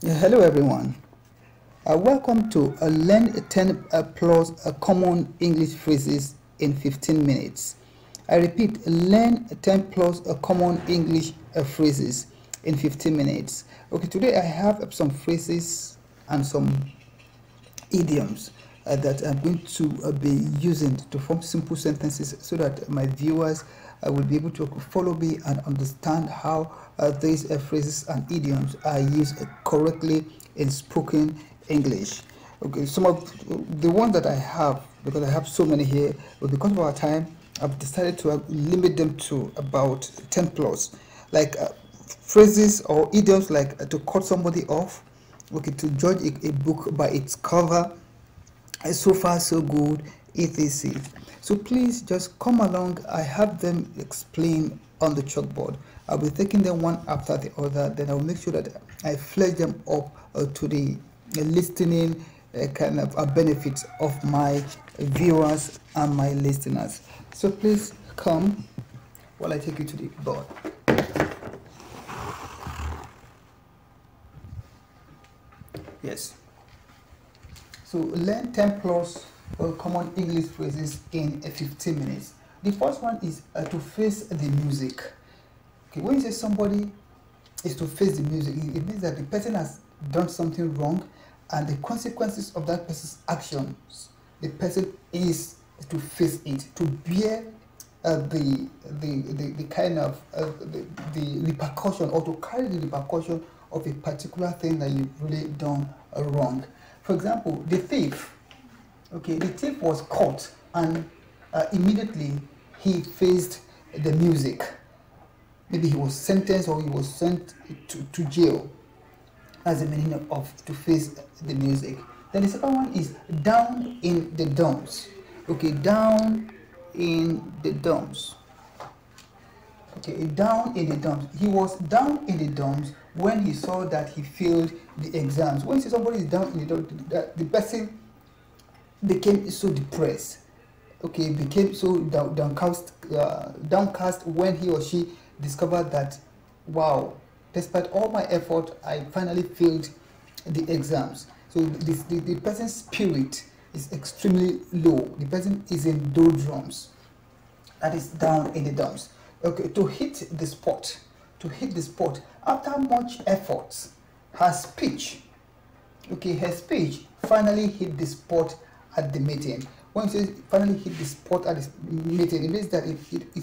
Hello everyone, welcome to Learn 10 Plus Common English Phrases in 15 Minutes. I repeat, Learn 10 Plus Common English Phrases in 15 Minutes. Okay, today I have some phrases and some idioms that I'm going to be using to form simple sentences so that my viewers will be able to follow me and understand how these phrases and idioms are used correctly in spoken English. Okay, some of the ones that I have, because I have so many here, but because of our time, I've decided to limit them to about 10 plus, like phrases or idioms like to cut somebody off, okay, to judge a book by its cover, so far so good, etc. So please just come along. I have them explained on the chalkboard. I'll be taking them one after the other, then I'll make sure that I flesh them up to the listening kind of benefits of my viewers and my listeners. So please come while I take you to the board. Yes. So learn 10 plus common English phrases in 15 minutes. The first one is to face the music. Okay, when you say somebody is to face the music, it means that the person has done something wrong, and the consequences of that person's actions, the person is to face it, to bear the kind of the repercussion, or to carry the repercussion of a particular thing that you've really done wrong. For example, the thief. Okay, the thief was caught, and immediately he faced the music. Maybe he was sentenced, or he was sent to jail. As the meaning of to face the music. Then the second one is down in the dumps. Okay, down in the dumps. Okay, down in the dumps. He was down in the dumps when he saw that he failed the exams. When you see somebody is down in the dumps, the person became so depressed. Okay, became so downcast when he or she discovered that, wow, despite all my effort, I finally failed the exams. So the person's spirit is extremely low. The person is in doldrums. That is down in the dumps. Okay, to hit the spot. To hit the spot. After much effort, her speech, okay, her speech finally hit the spot at the meeting. When it says finally hit the spot at the meeting, it means that it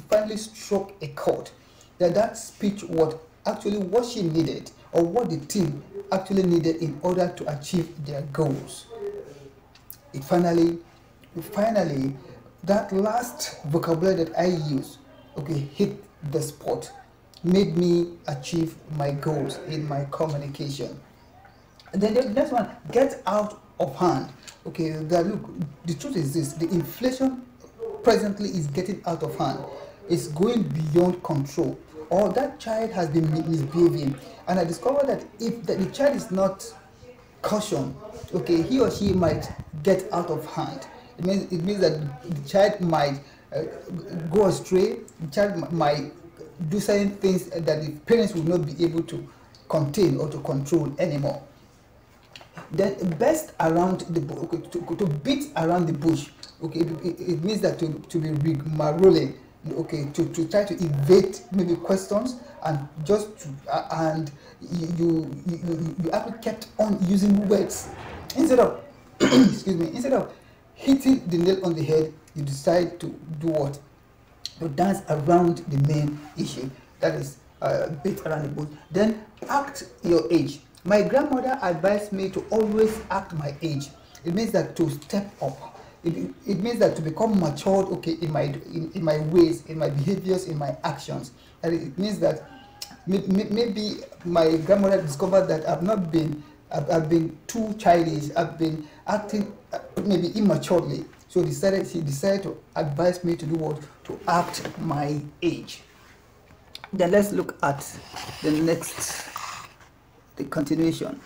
finally struck a chord. That speech was actually what she needed, or what the team actually needed in order to achieve their goals. It finally, that last vocabulary that I used, okay, hit the spot, made me achieve my goals in my communication. And then the next one, get out of hand. Okay, that look, the truth is this, the inflation presently is getting out of hand. It's going beyond control. Or that child has been misbehaving, and I discovered that if the child is not cautioned, okay, he or she might get out of hand. It means that the child might go astray. The child might do certain things that the parents will not be able to contain or to control anymore. Then best around the bush, okay, to beat around the bush. Okay, it means that to be rigmaroling. Okay, to try to evade maybe questions, and just to, and you actually kept on using words instead of excuse me, instead of hitting the nail on the head, you decide to do what? To dance around the main issue. That is beat around the bush. Then act your age. My grandmother advised me to always act my age. It means that to step up. It means that to become matured, okay, in my ways, in my behaviors, in my actions. And it means that maybe my grandmother discovered that I've been too childish. I've been acting maybe immaturely. So she decided to advise me to do what? To act my age. Then let's look at the next, the continuation.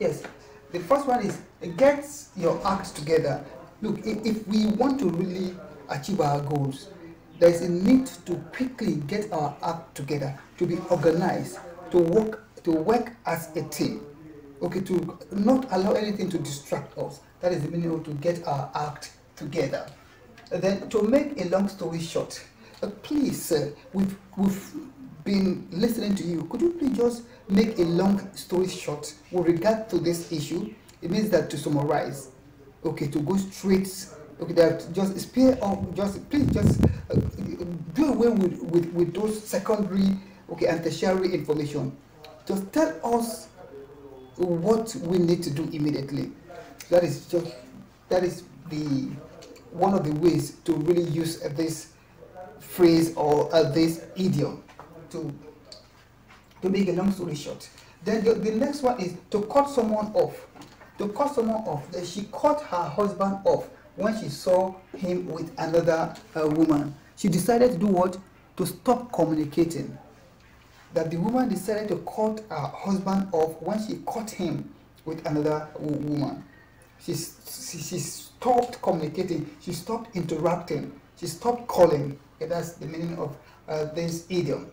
Yes, the first one is get your act together. Look, if we want to really achieve our goals, there is a need to quickly get our act together, to be organized, to work as a team. Okay, to not allow anything to distract us. That is the meaning to get our act together. And then, to make a long story short, please, we've been listening to you. Could you please just make a long story short with regard to this issue? It means that to summarize, okay, to go straight, okay, that just spare off, just please just do away with those secondary, okay, and tertiary information. Just tell us what we need to do immediately. That is the one of the ways to really use this phrase or this idiom to make a long story short. Then the next one is to cut someone off. To cut someone off. Then she cut her husband off when she saw him with another woman. She decided to do what? To stop communicating. That the woman decided to cut her husband off when she caught him with another woman. She stopped communicating. She stopped interrupting. She stopped calling. Okay, that's the meaning of this idiom.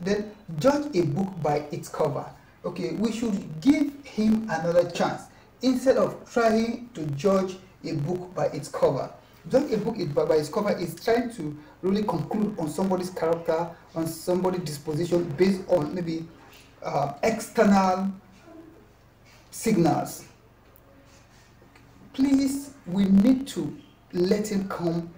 Then judge a book by its cover. Okay, we should give him another chance instead of trying to judge a book by its cover. Judge a book by its cover is trying to really conclude on somebody's character, on somebody's disposition based on maybe external signals. Please, we need to let him come.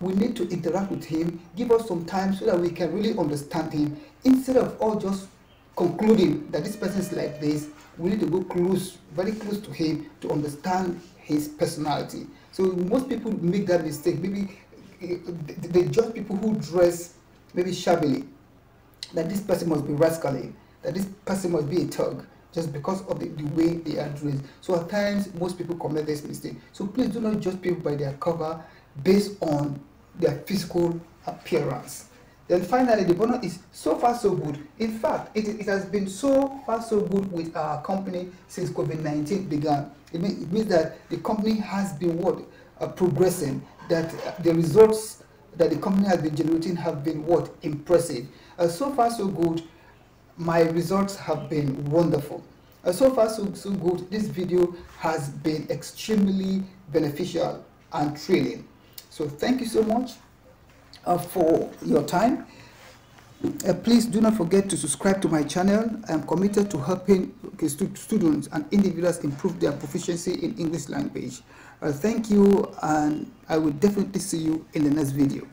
We need to interact with him. Give us some time so that we can really understand him. Instead of all just concluding that this person is like this, we need to go close, very close to him to understand his personality. So most people make that mistake. Maybe they judge people who dress maybe shabbily, that this person must be rascally, that this person must be a thug, just because of the way they are dressed. So at times, most people commit this mistake. So please do not judge people by their cover based on their physical appearance. Then finally, the bonus is so far so good. In fact, it has been so far so good with our company since COVID-19 began. It means that the company has been what? Progressing, that the results that the company has been generating have been what? Impressive. So far so good, my results have been wonderful. So far so good, this video has been extremely beneficial and thrilling. So thank you so much for your time. Please do not forget to subscribe to my channel. I am committed to helping students and individuals improve their proficiency in English language. Thank you, and I will definitely see you in the next video.